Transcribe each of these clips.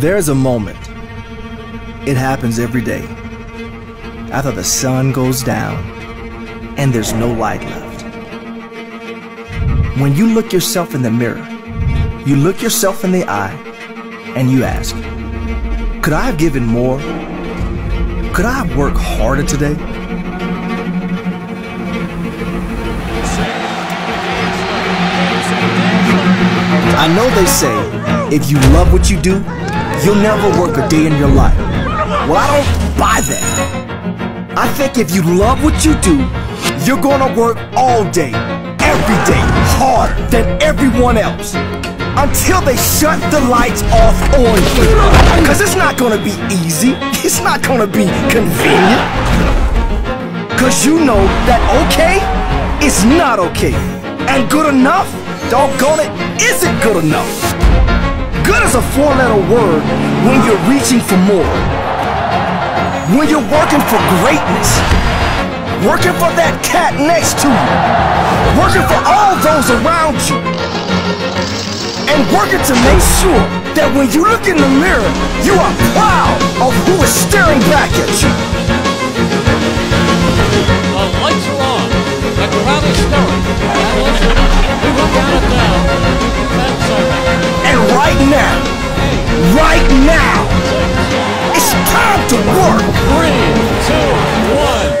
There's a moment. It happens every day. After the sun goes down and there's no light left. When you look yourself in the mirror, you look yourself in the eye and you ask, could I have given more? Could I have worked harder today? I know they say, if you love what you do, you'll never work a day in your life. Well, I don't buy that. I think if you love what you do, you're gonna work all day, every day, harder than everyone else, until they shut the lights off on you. Cause it's not gonna be easy, it's not gonna be convenient. Cause you know that okay is not okay, and good enough, doggone it, isn't good enough. Good is a four-letter word when you're reaching for more. When you're working for greatness. Working for that cat next to you. Working for all those around you. And working to make sure that when you look in the mirror, you are proud of who is staring back at you. The lights are on. The crowd is staring. We will count it down. And right now, it's time to work. 3, 2, 1.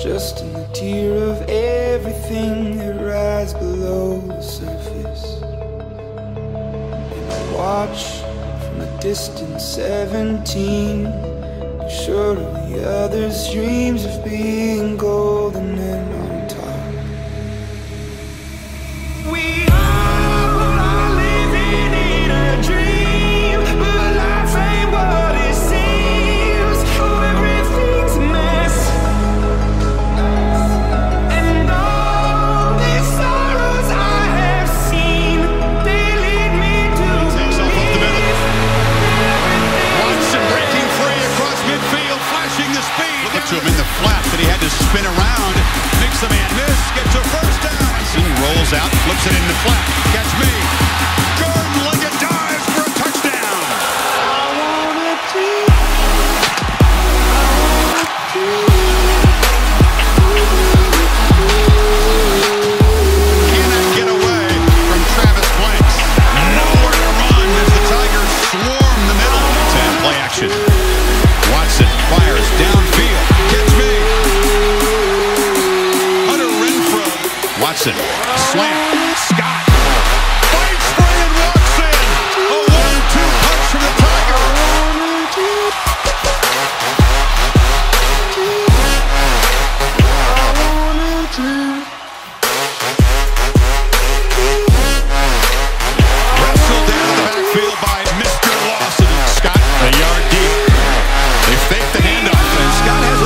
Just in the tear of everything that rides below the surface. And I watch from a distant 17, sure of the others' dreams of being golden and on top. We are living in a dream, but life ain't what it seems. Everything's a mess. To him in the flat that he had to spin around. Makes the man miss, gets a first down. Watson rolls out, flips it in the flat. Catch me. Jordan Leggett dives for a touchdown. Cannot get away from Travis Blanks. Nowhere to run as the Tigers swarm the middle. It's a play action. Watson fires downfield. Catch me. Hunter Renfro. Watson. Slam. Scott. Fights for it. Walks in. A 1-2 punch from the Tigers. Wrestled down the backfield by Mr. Lawson. Scott. A yard deep. They fake the handoff. And Scott has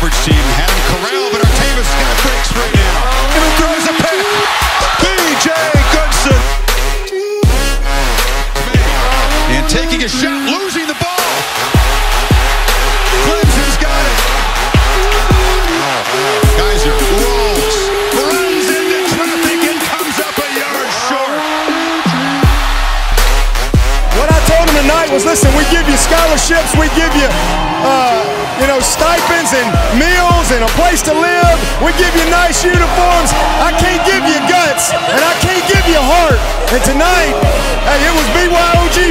a team had him corralled, but Artavis got breaks right now. And he throws a pick. B.J. Goodson. And taking a shot, losing the ball. Clemson's got it. Geyser rolls. tonight was, listen, we give you scholarships, we give you, stipends and meals and a place to live. We give you nice uniforms. I can't give you guts, and I can't give you heart. And tonight, hey, it was BYOG